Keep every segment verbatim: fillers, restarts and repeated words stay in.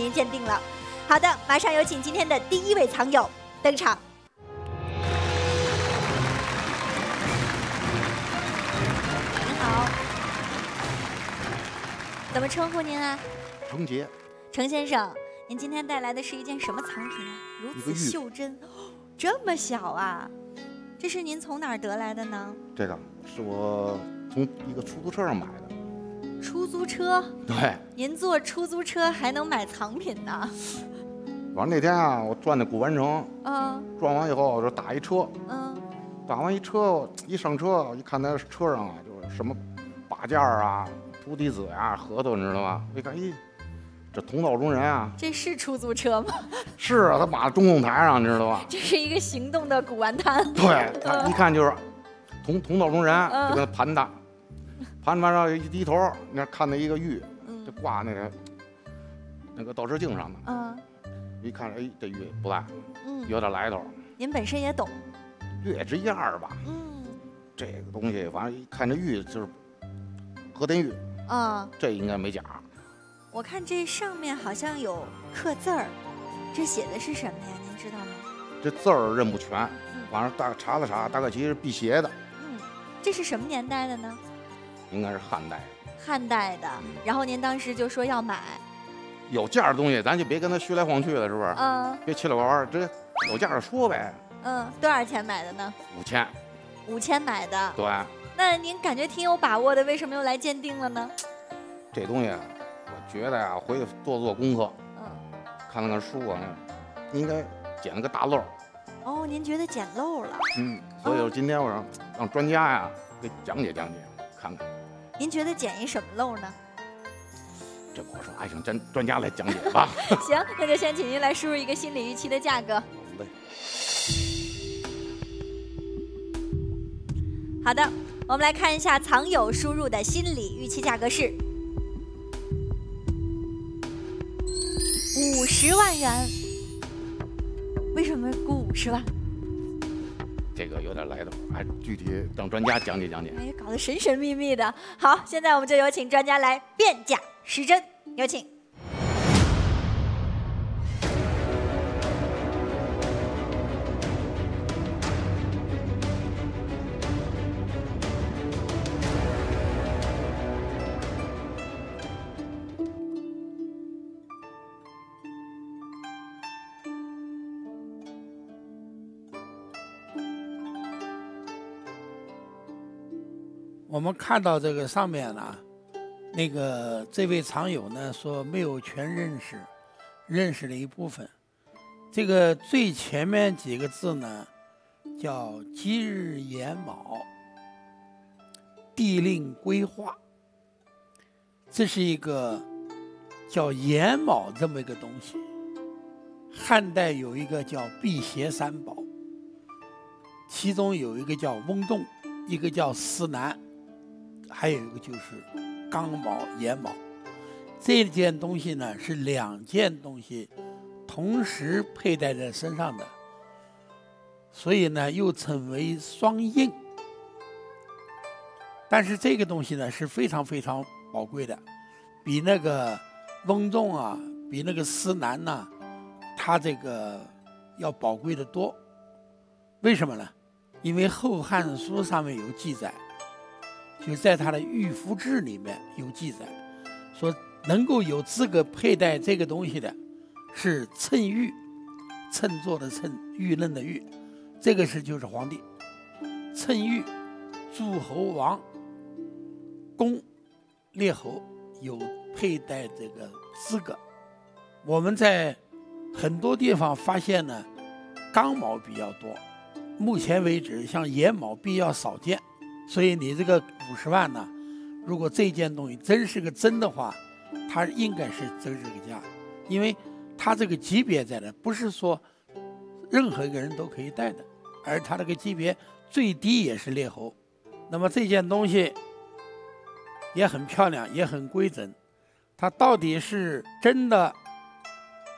您鉴定了。好的，马上有请今天的第一位藏友登场。您好，怎么称呼您啊？程杰。程先生，您今天带来的是一件什么藏品啊？如此袖珍，这么小啊？这是您从哪儿得来的呢？这个是我从一个出租车上买的。 出租车，对，您坐出租车还能买藏品呢。完那天啊，我转的古玩城，嗯，转完以后我就打一车，嗯，打完一车，一上车我一看他车上啊，就是什么八件啊、菩提子呀、啊、核桃，你知道吗？我一看，咦，这同道中人啊，这是出租车吗？是啊，他把中控台上，你知道吗？这是一个行动的古玩摊。对，他一看就是同同道中人，就跟他盘他。 盘完上一低头，那看到一个玉，就挂那个那个倒置镜上的。嗯，一看，哎，这玉不赖，嗯，有点来头。您本身也懂，月之一二吧。嗯，这个东西，反正一看这玉就是和田玉。啊，这应该没假。我看这上面好像有刻字儿，这写的是什么呀？您知道吗？这字儿认不全，反正大查了查，大概其实是辟邪的。嗯，这是什么年代的呢？ 应该是汉代，汉代的。然后您当时就说要买，有价的东西咱就别跟他虚来晃去了，是不是？嗯。别七了八八，这有价的说呗。嗯，多少钱买的呢？五千。五千买的。对。那您感觉挺有把握的，为什么又来鉴定了呢？这东西，我觉得呀，回去做做功课，嗯，看了看书啊，应该捡了个大漏。哦，您觉得捡漏了？嗯，所以今天我让让专家呀给讲解讲解，看看。 您觉得捡一什么漏呢？这不好说，还请专专家来讲解吧。行，那就先请您来输入一个心理预期的价格。好的，我们来看一下藏友输入的心理预期价格是五十万元。为什么估五十万？ 这个有点来头，哎，具体让专家讲解讲解。哎，搞得神神秘秘的。好，现在我们就有请专家来辨假识真，有请。我们看到这个上面呢，那个这位藏友呢说没有全认识，认识了一部分。这个最前面几个字呢，叫吉日寅卯，地令归化。这是一个叫寅卯这么一个东西。汉代有一个叫辟邪三宝，其中有一个叫翁洞，一个叫司南。 还有一个就是刚卯、寅卯，这件东西呢是两件东西同时佩戴在身上的，所以呢又称为双印。但是这个东西呢是非常非常宝贵的，比那个翁仲啊，比那个司南呐、啊，它这个要宝贵的多。为什么呢？因为《后汉书》上面有记载。 就在他的《御夫志》里面有记载，说能够有资格佩戴这个东西的，是谶玉，谶做的谶，玉嫩的玉，这个是就是皇帝，谶玉，诸侯王、公、列侯有佩戴这个资格。我们在很多地方发现呢，刚卯比较多，目前为止像寅卯比较少见。 所以你这个五十万呢，如果这件东西真是个真的话，它应该是真这个价，因为它这个级别在那，不是说任何一个人都可以戴的，而它这个级别最低也是列侯。那么这件东西也很漂亮，也很规整，它到底是真的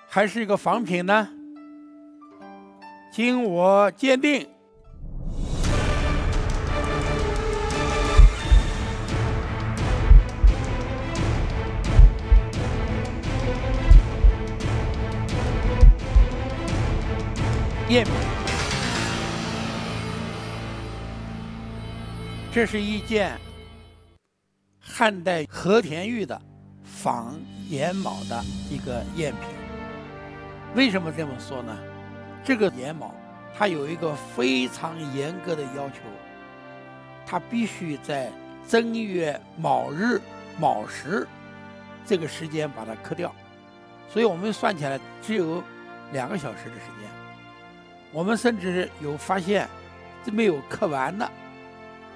还是一个仿品呢？经我鉴定。夜明。这是一件汉代和田玉的仿眼卯的一个赝品。为什么这么说呢？这个眼卯它有一个非常严格的要求，它必须在正月卯日卯时这个时间把它刻掉。 所以我们算起来只有两个小时的时间，我们甚至有发现这没有刻完的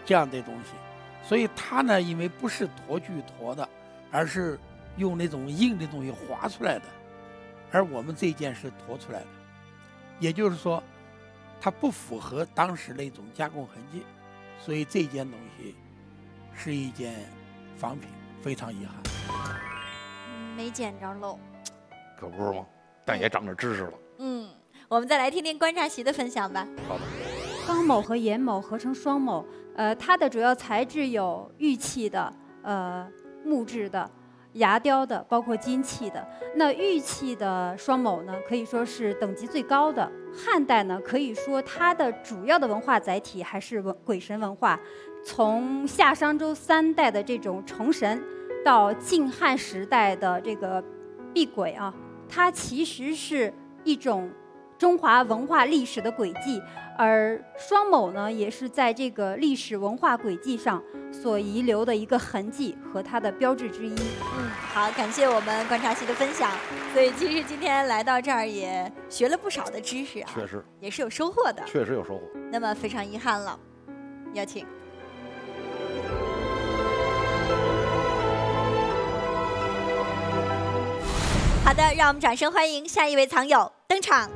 这样的东西，所以它呢，因为不是橮具橮的，而是用那种硬的东西划出来的，而我们这件是橮出来的，也就是说，它不符合当时那种加工痕迹，所以这件东西是一件仿品，非常遗憾，没捡着喽。 可不是吗？但也长点知识了。嗯，我们再来听听观察席的分享吧。好的。钢卯和眼卯合成双卯，呃，它的主要材质有玉器的、呃木质的、牙雕的，包括金器的。那玉器的双卯呢，可以说是等级最高的。汉代呢，可以说它的主要的文化载体还是文鬼神文化。从夏商周三代的这种崇神，到晋汉时代的这个避鬼啊。 它其实是一种中华文化历史的轨迹，而双卯呢，也是在这个历史文化轨迹上所遗留的一个痕迹和它的标志之一。嗯，好，感谢我们观察席的分享。所以其实今天来到这儿也学了不少的知识啊，确实也是有收获的，确实有收获。那么非常遗憾了，有请。 好的，让我们掌声欢迎下一位藏友登场。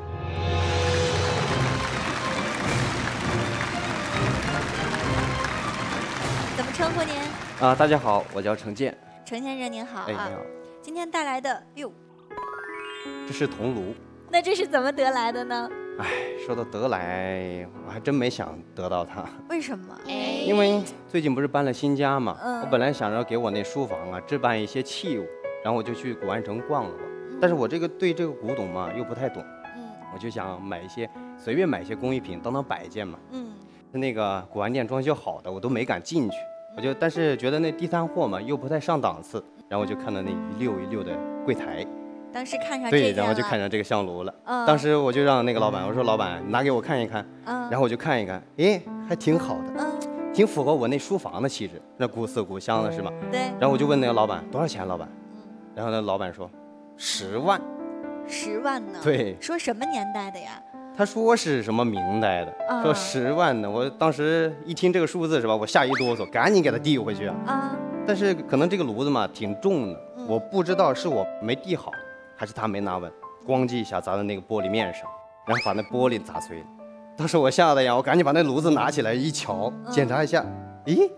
怎么称呼您？啊、呃，大家好，我叫程建。程先生您好啊，哎、你好今天带来的哟，这是铜炉。那这是怎么得来的呢？哎，说到得来，我还真没想得到它。为什么？因为最近不是搬了新家嘛，嗯、我本来想着给我那书房啊置办一些器物，然后我就去古玩城逛了逛。 但是我这个对这个古董嘛又不太懂，嗯，我就想买一些随便买一些工艺品当当摆件嘛，嗯，那个古玩店装修好的我都没敢进去，我就但是觉得那地摊货嘛又不太上档次，然后我就看到那一溜一溜的柜台，当时看上对，然后就看上这个香炉了，嗯，当时我就让那个老板我说老板拿给我看一看，嗯，然后我就看一看，诶，还挺好的，嗯，挺符合我那书房的气质，那古色古香的是吧？对，然后我就问那个老板多少钱，老板，然后那老板说。 十万，十万呢？对，说什么年代的呀？他说是什么明代的，啊、说十万呢。我当时一听这个数字是吧，我吓一哆嗦，赶紧给他递回去啊。啊但是可能这个炉子嘛挺重的，嗯、我不知道是我没递好，还是他没拿稳，咣叽一下砸在那个玻璃面上，然后把那玻璃砸碎了。当时我吓得呀，我赶紧把那炉子拿起来一瞧，嗯、检查一下，咦，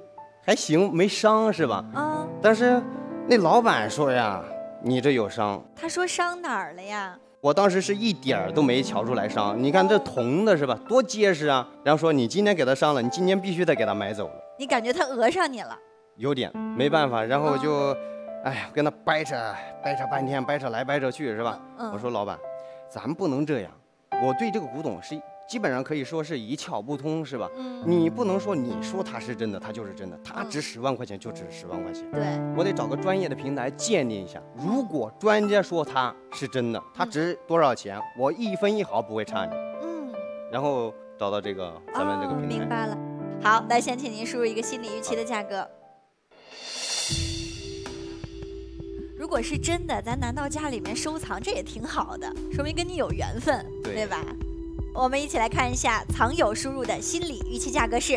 还行，没伤是吧？啊。但是那老板说呀。 你这有伤？他说伤哪儿了呀？我当时是一点儿都没瞧出来伤。你看这铜的是吧，多结实啊！然后说你今天给他伤了，你今天必须得给他买走了。你感觉他讹上你了？有点没办法，然后我就，哎呀、哦，跟他掰扯掰扯半天，掰扯来掰扯去是吧？嗯、我说老板，咱不能这样。我对这个古董是基本上可以说是一窍不通是吧？嗯、你不能说你说它是真的，它就是真的，它值十万块钱就值十万块钱。对、嗯，我得找个专业的平台鉴定一下。如果专家说它是真的，它值多少钱，嗯、我一分一毫不会差你。嗯，然后找到这个咱们这个平台。哦、明白了。好，来先请您输入一个心理预期的价格。如果是真的，咱拿到家里面收藏，这也挺好的，说明跟你有缘分， 对, 对吧？ 我们一起来看一下藏友输入的心理预期价格是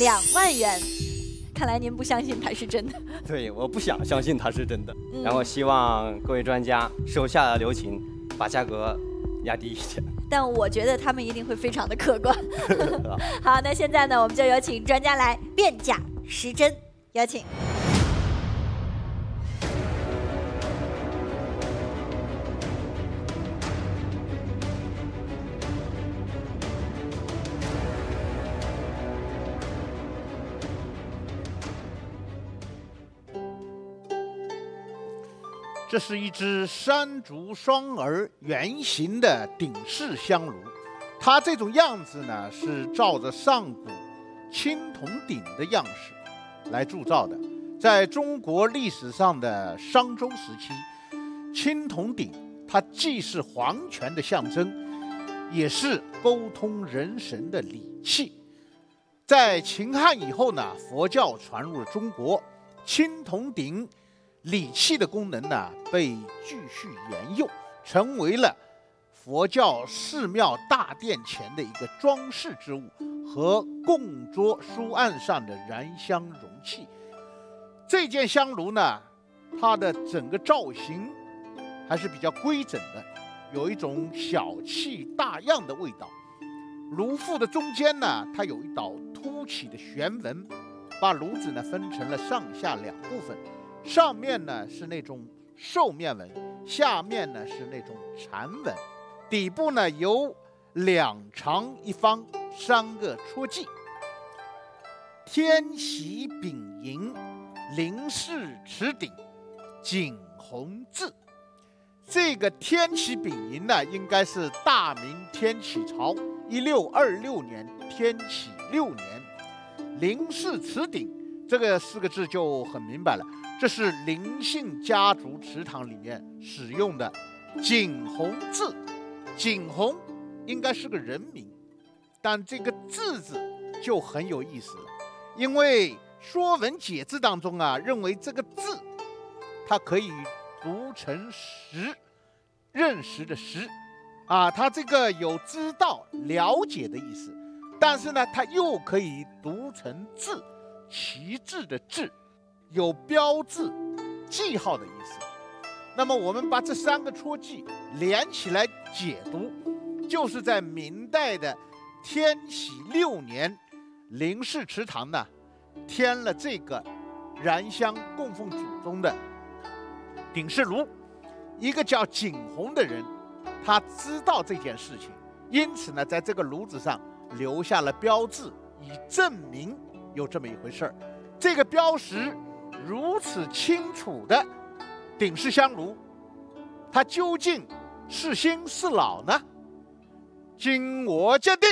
两万元。看来您不相信它是真的。对，我不想相信它是真的。嗯、然后希望各位专家手下留情，把价格压低一点。但我觉得他们一定会非常的客观。好，那现在呢，我们就有请专家来辨假识真，有请。这是一只山竹双儿圆形的顶式香炉，它这种样子呢是照着上古青铜鼎的样式来铸造的。在中国历史上的商周时期，青铜鼎它既是皇权的象征，也是沟通人神的礼器。在秦汉以后呢，佛教传入了中国，青铜鼎 礼器的功能呢，被继续沿用，成为了佛教寺庙大殿前的一个装饰之物和供桌书案上的燃香容器。这件香炉呢，它的整个造型还是比较规整的，有一种小气大样的味道。炉腹的中间呢，它有一道凸起的旋纹，把炉子呢分成了上下两部分。 上面呢是那种兽面纹，下面呢是那种蝉纹，底部呢有两长一方三个戳记。天喜丙寅，临事持鼎，景洪字。这个天启丙寅呢，应该是大明天启朝一六二六年天启六年。临事持鼎这个四个字就很明白了。 这是灵性家族祠堂里面使用的景洪字，景洪应该是个人名，但这个字字就很有意思了，因为《说文解字》当中啊，认为这个字它可以读成识，认识的识，啊，它这个有知道、了解的意思，但是呢，它又可以读成字，旗帜的帜。 有标志、记号的意思。那么我们把这三个戳记连起来解读，就是在明代的天禧六年，林氏祠堂呢添了这个燃香供奉祖宗的鼎式炉。一个叫景洪的人，他知道这件事情，因此呢，在这个炉子上留下了标志，以证明有这么一回事儿。这个标识 如此清楚的鼎式香炉，它究竟是新是老呢？经我鉴定，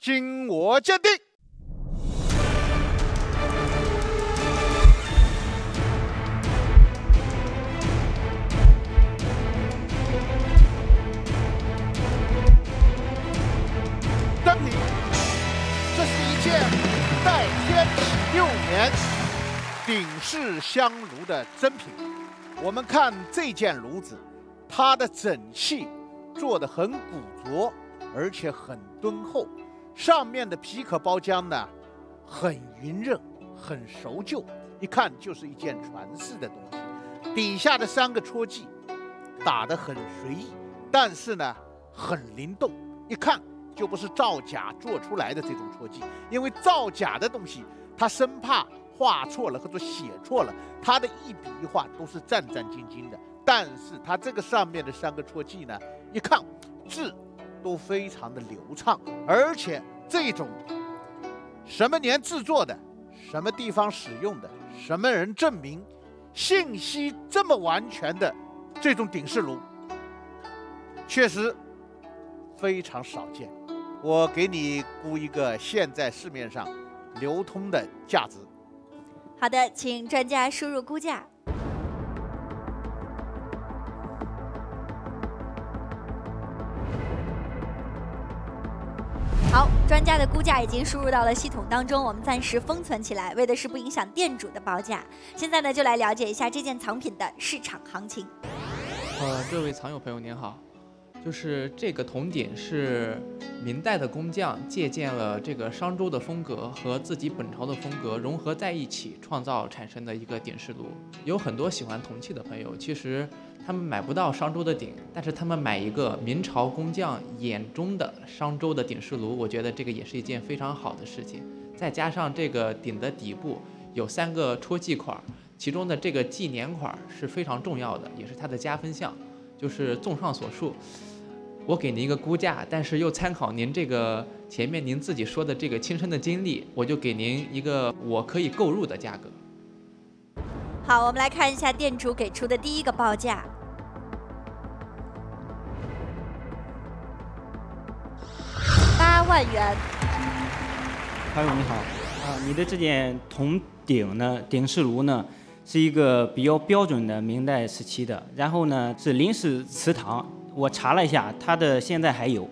经我鉴定，在天启六年鼎式香炉的真品，我们看这件炉子，它的整器做得很古拙，而且很敦厚，上面的皮壳包浆呢，很匀润，很熟旧，一看就是一件传世的东西。底下的三个戳记打得很随意，但是呢，很灵动，一看 就不是造假做出来的这种戳记，因为造假的东西，他生怕画错了或者写错了，他的一笔一画都是战战兢兢的。但是他这个上面的三个戳记呢，一看字都非常的流畅，而且这种什么年制作的、什么地方使用的、什么人证明信息这么完全的这种鼎式炉，确实非常少见。 我给你估一个现在市面上流通的价值。好的，请专家输入估价。好，专家的估价已经输入到了系统当中，我们暂时封存起来，为的是不影响店主的报价。现在呢，就来了解一下这件藏品的市场行情。呃，这位藏友朋友您好。 就是这个铜鼎是明代的工匠借鉴了这个商周的风格和自己本朝的风格融合在一起创造产生的一个鼎式炉。有很多喜欢铜器的朋友，其实他们买不到商周的鼎，但是他们买一个明朝工匠眼中的商周的鼎式炉，我觉得这个也是一件非常好的事情。再加上这个鼎的底部有三个戳记块，其中的这个纪年块是非常重要的，也是它的加分项。就是综上所述，我给您一个估价，但是又参考您这个前面您自己说的这个亲身的经历，我就给您一个我可以购入的价格。好，我们来看一下店主给出的第一个报价。 万元，潘总你好啊，你的这件铜鼎呢，鼎视炉呢，是一个比较标准的明代时期的，然后呢是林氏祠堂，我查了一下，它的现在还有，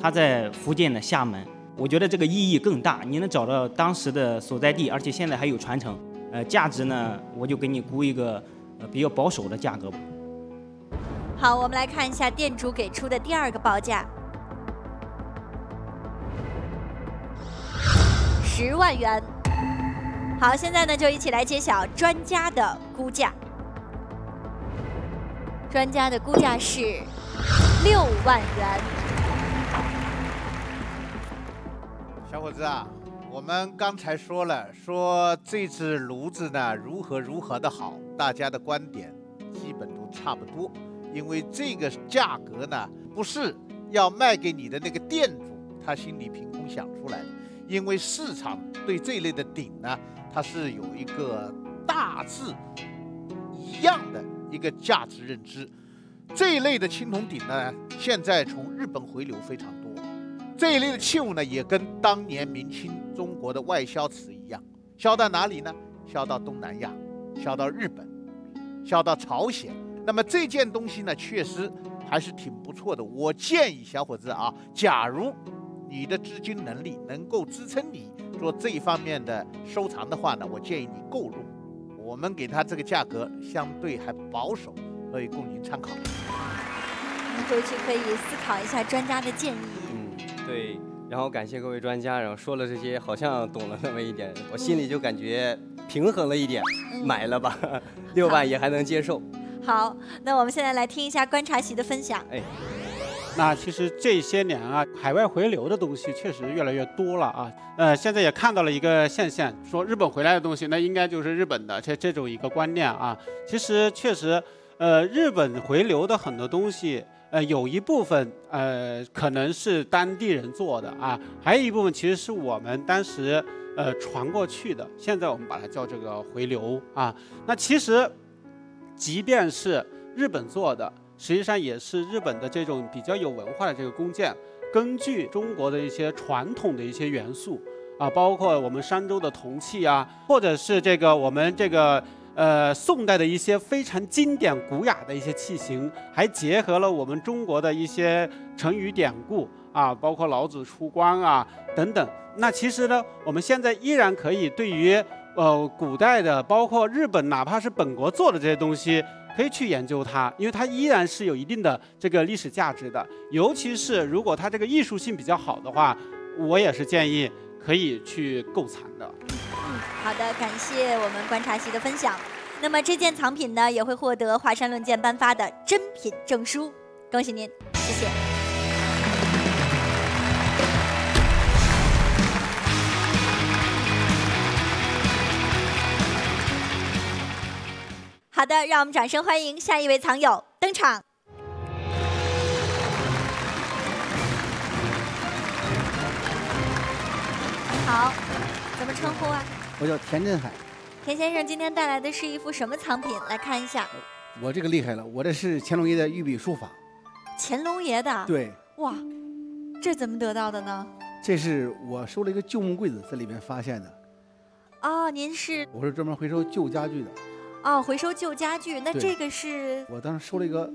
它在福建的厦门，我觉得这个意义更大，你能找到当时的所在地，而且现在还有传承，呃，价值呢，我就给你估一个呃比较保守的价格。好，我们来看一下店主给出的第二个报价。 十万元，好，现在呢就一起来揭晓专家的估价。专家的估价是六万元。小伙子啊，我们刚才说了，说这只炉子呢如何如何的好，大家的观点基本都差不多，因为这个价格呢不是要卖给你的那个店主他心里凭空想出来的。 因为市场对这类的鼎呢，它是有一个大致一样的一个价值认知。这一类的青铜鼎呢，现在从日本回流非常多。这一类的器物呢，也跟当年明清中国的外销瓷一样，销到哪里呢？销到东南亚，销到日本，销到朝鲜。那么这件东西呢，确实还是挺不错的。我建议小伙子啊，假如 你的资金能力能够支撑你做这一方面的收藏的话呢，我建议你购入。我们给它这个价格相对还保守，所以供您参考。您回去可以思考一下专家的建议。嗯，对。然后感谢各位专家，然后说了这些，好像懂了那么一点，我心里就感觉平衡了一点。嗯、买了吧，六万也还能接受。好，那我们现在来听一下观察席的分享。哎。 那其实这些年啊，海外回流的东西确实越来越多了啊。呃，现在也看到了一个现象，说日本回来的东西，那应该就是日本的这这种一个观念啊。其实确实，呃，日本回流的很多东西，呃，有一部分呃可能是当地人做的啊，还有一部分其实是我们当时呃传过去的，现在我们把它叫这个回流啊。那其实，即便是日本做的。 实际上也是日本的这种比较有文化的这个弓箭，根据中国的一些传统的一些元素啊，包括我们商周的铜器啊，或者是这个我们这个呃宋代的一些非常经典古雅的一些器型，还结合了我们中国的一些成语典故啊，包括老子出关啊等等。那其实呢，我们现在依然可以对于呃古代的，包括日本哪怕是本国做的这些东西。 可以去研究它，因为它依然是有一定的这个历史价值的。尤其是如果它这个艺术性比较好的话，我也是建议可以去购藏的。嗯，好的，感谢我们观察席的分享。那么这件藏品呢，也会获得华山论剑颁发的珍品证书。恭喜您，谢谢。 好的，让我们掌声欢迎下一位藏友登场。好，怎么称呼啊？我叫田振海。田先生今天带来的是一幅什么藏品？来看一下。我这个厉害了，我这是乾隆爷的御笔书法。乾隆爷的？对。哇，这怎么得到的呢？这是我收了一个旧木柜子，在里面发现的。哦，您是？我是专门回收旧家具的。 哦，回收旧家具，那这个是？我当时收了一个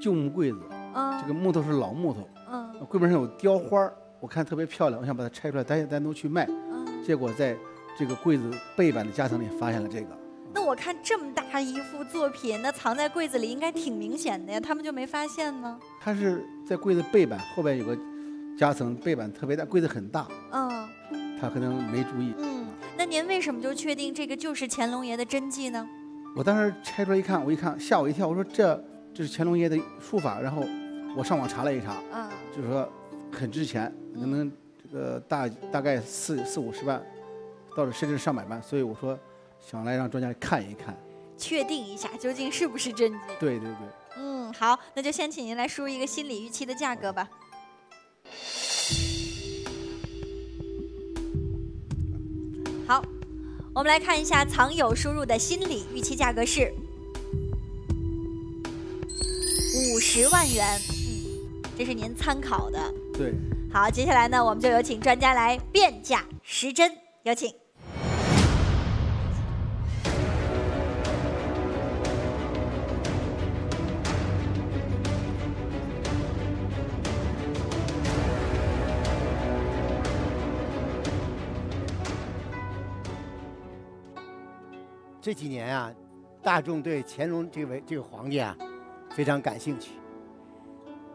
旧木柜子，嗯、这个木头是老木头，嗯，柜门上有雕花，我看特别漂亮，我想把它拆出来单单独去卖，嗯、结果在这个柜子背板的夹层里发现了这个。那我看这么大一幅作品，那藏在柜子里应该挺明显的呀，他们就没发现吗？它是在柜子背板后边有个夹层，背板特别大，柜子很大，嗯，他可能没注意。嗯，那您为什么就确定这个就是乾隆爷的真迹呢？ 我当时拆出来一看，我一看吓我一跳，我说这这是乾隆爷的书法，然后我上网查了一查，啊，就是说很值钱，能能这个大大概四四五十万，到了甚至上百万，所以我说想来让专家看一看，确定一下究竟是不是真迹。对对对，嗯。嗯，好，那就先请您来输入一个心理预期的价格吧。好，我们来看一下藏友输入的心理预期价格是五十万元，嗯，这是您参考的。对。好，接下来呢，我们就有请专家来辨假识真，有请。 这几年啊，大众对乾隆这位这个皇帝啊非常感兴趣，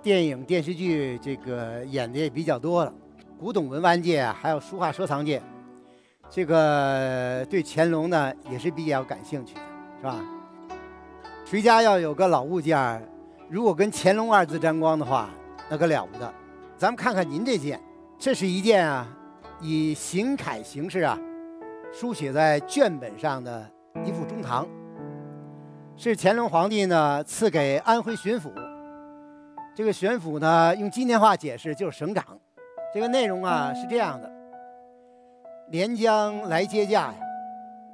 电影电视剧这个演的也比较多了，古董文玩界、啊、还有书画收藏界，这个对乾隆呢也是比较感兴趣的，是吧？谁家要有个老物件，如果跟乾隆二字沾光的话，那可了不得。咱们看看您这件，这是一件啊以行楷形式啊书写在卷本上的。 一副中堂，是乾隆皇帝呢赐给安徽巡抚。这个巡抚呢，用今天话解释就是省长。这个内容啊是这样的：连江来接驾呀，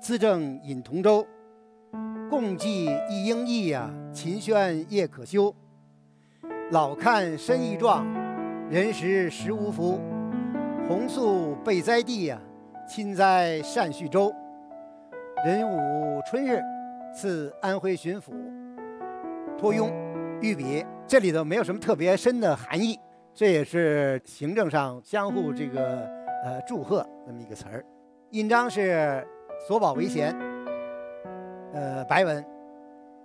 资政引同舟，共计一英意呀、啊，琴轩夜可休。老看身易壮，人识时无福。红粟备栽地呀、啊，亲栽善续州。 壬午春日，赐安徽巡抚托雍御笔。这里头没有什么特别深的含义，这也是行政上相互这个呃祝贺那么一个词儿。印章是索宝为贤，呃白文。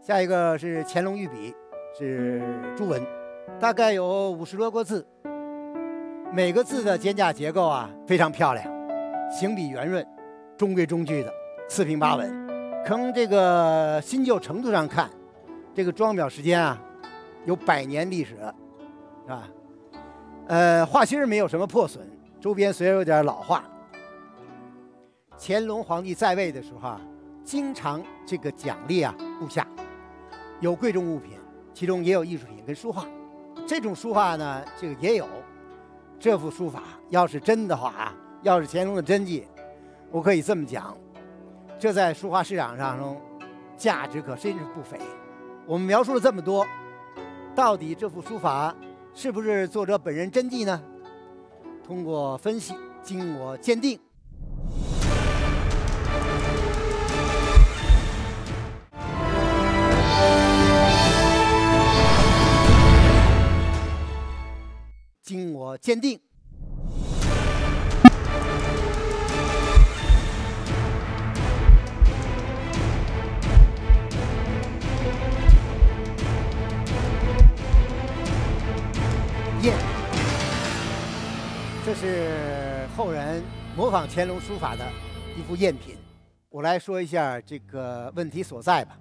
下一个是乾隆御笔，是朱文，大概有五十多个字。每个字的间架结构啊非常漂亮，行笔圆润，中规中矩的。 四平八稳，从这个新旧程度上看，这个装裱时间啊，有百年历史了，是吧？呃，画芯没有什么破损，周边虽然有点老化。乾隆皇帝在位的时候啊，经常这个奖励啊部下，有贵重物品，其中也有艺术品跟书画。这种书画呢，这个也有。这幅书法要是真的话啊，要是乾隆的真迹，我可以这么讲。 这在书画市场上中，价值可真是不菲。我们描述了这么多，到底这幅书法是不是作者本人真迹呢？通过分析，经过鉴定，经过鉴定。 这是后人模仿乾隆书法的一幅赝品。我来说一下这个问题所在吧。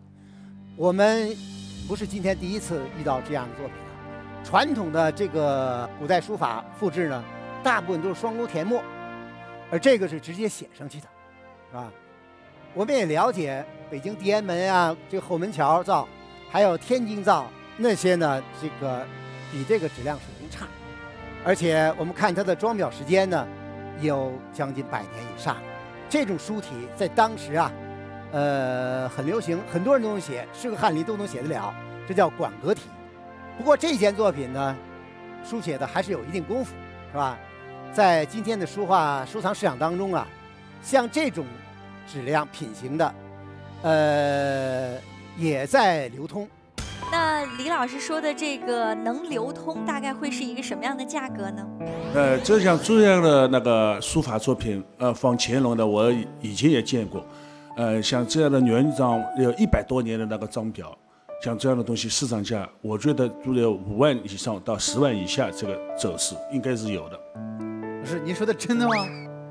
我们不是今天第一次遇到这样的作品了。传统的这个古代书法复制呢，大部分都是双钩填墨，而这个是直接写上去的，是吧？我们也了解北京地安门啊，这个后门桥造，还有天津造那些呢，这个。 比这个质量水平差，而且我们看它的装裱时间呢，有将近百年以上。这种书体在当时啊，呃，很流行，很多人都能写，是个翰林都能写得了，这叫馆阁体。不过这件作品呢，书写的还是有一定功夫，是吧？在今天的书画收藏市场当中啊，像这种质量品行的，呃，也在流通。 那李老师说的这个能流通，大概会是一个什么样的价格呢？呃，就像这样的那个书法作品，呃，仿乾隆的，我以前也见过。呃，像这样的原章有一百多年的那个章表，像这样的东西，市场价我觉得都有五万以上到十万以下这个走势，应该是有的。不是，您说的真的吗？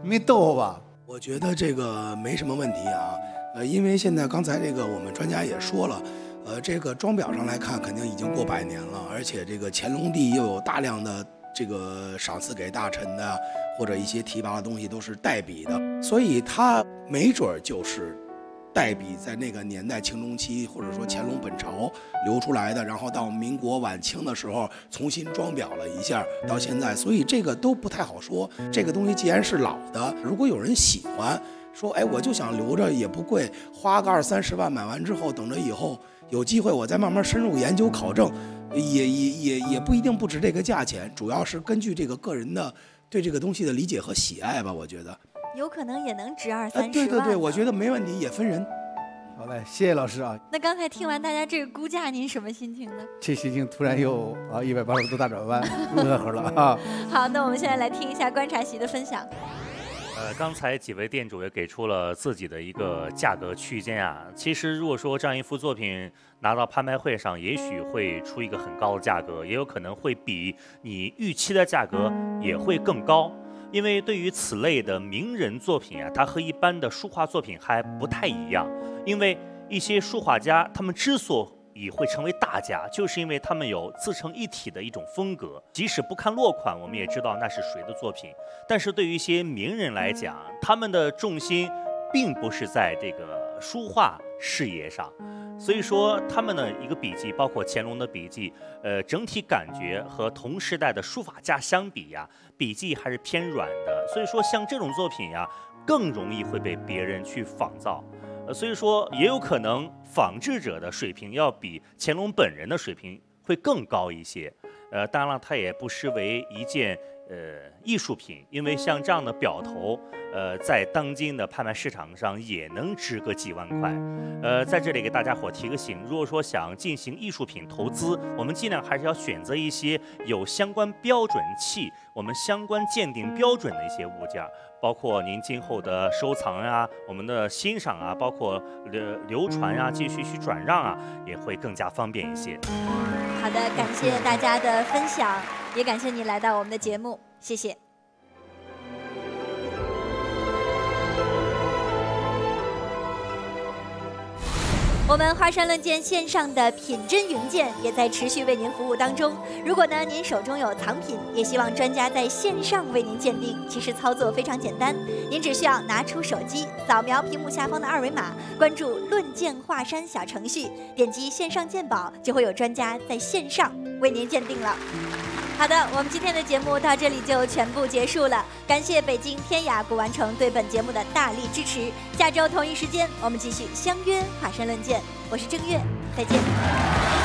没逗我吧？我觉得这个没什么问题啊。呃，因为现在刚才这个我们专家也说了。 呃，这个装裱上来看，肯定已经过百年了，而且这个乾隆帝又有大量的这个赏赐给大臣的，或者一些提拔的东西都是代笔的，所以他没准就是代笔在那个年代清中期或者说乾隆本朝留出来的，然后到民国晚清的时候重新装裱了一下，到现在，所以这个都不太好说。这个东西既然是老的，如果有人喜欢，说哎我就想留着也不贵，花个二三十万买完之后，等着以后有机会我再慢慢深入研究考证，也也也也不一定不值这个价钱，主要是根据这个个人的对这个东西的理解和喜爱吧，我觉得。 有可能也能值二三十万、啊。对对对，我觉得没问题，也分人。好嘞，谢谢老师啊。那刚才听完大家这个估价，您什么心情呢？这心情突然又啊一百八十度大转弯，乐呵了啊。好，那我们现在来听一下观察席的分享。呃，刚才几位店主也给出了自己的一个价格区间啊。其实如果说这样一幅作品拿到拍卖会上，也许会出一个很高的价格，也有可能会比你预期的价格也会更高。 因为对于此类的名人作品啊，它和一般的书画作品还不太一样。因为一些书画家，他们之所以会成为大家，就是因为他们有自成一体的一种风格。即使不看落款，我们也知道那是谁的作品。但是对于一些名人来讲，他们的重心并不是在这个书画事业上。 所以说，他们的一个笔记，包括乾隆的笔记，呃，整体感觉和同时代的书法家相比呀、啊，笔记还是偏软的。所以说，像这种作品呀、啊，更容易会被别人去仿造。呃，所以说，也有可能仿制者的水平要比乾隆本人的水平会更高一些。呃，当然了，它也不失为一件呃艺术品，因为像这样的表头。 呃，在当今的拍卖市场上也能值个几万块。呃，在这里给大家伙提个醒，如果说想进行艺术品投资，我们尽量还是要选择一些有相关标准器、我们相关鉴定标准的一些物件，包括您今后的收藏啊、我们的欣赏啊，包括流流传啊、继续去转让啊，也会更加方便一些。好的，感谢大家的分享，也感谢您来到我们的节目，谢谢。 我们华山论剑线上的品真云剑也在持续为您服务当中。如果呢您手中有藏品，也希望专家在线上为您鉴定。其实操作非常简单，您只需要拿出手机，扫描屏幕下方的二维码，关注“论剑华山”小程序，点击“线上鉴宝”，就会有专家在线上为您鉴定了。好的，我们今天的节目到这里就全部结束了。感谢北京天雅古玩城对本节目的大力支持。下周同一时间，我们继续相约华山论剑。我是正月，再见。